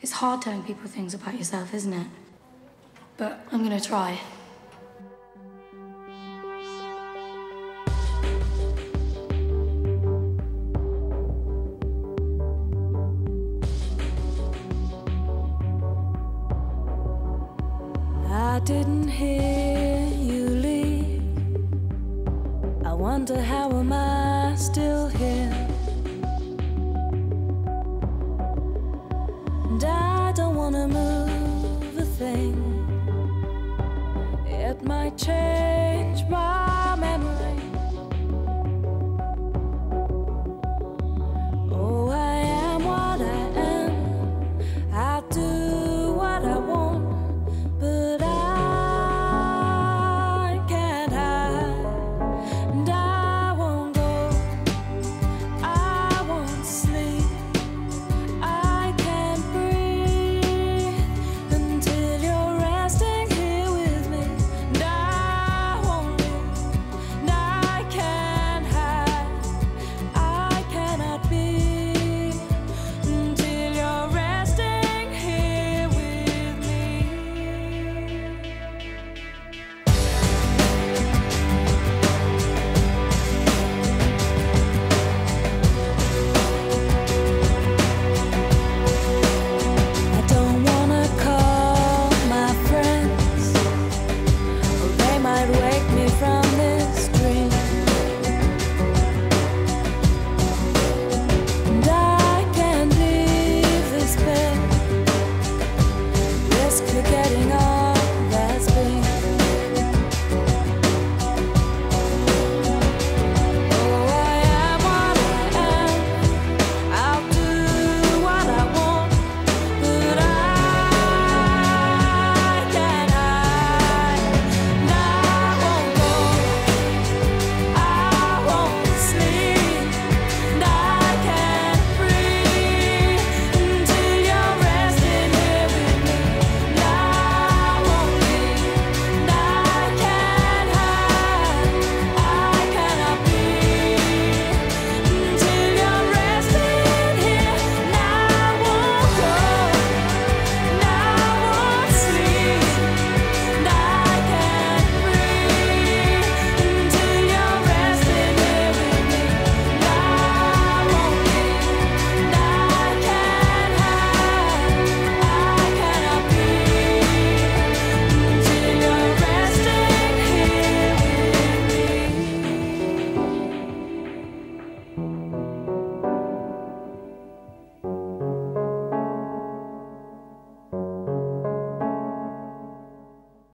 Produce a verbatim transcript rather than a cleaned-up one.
It's hard telling people things about yourself, isn't it? But I'm gonna try. I didn't hear you leave. I wonder how am I still here? And I don't wanna move a thing. It might change.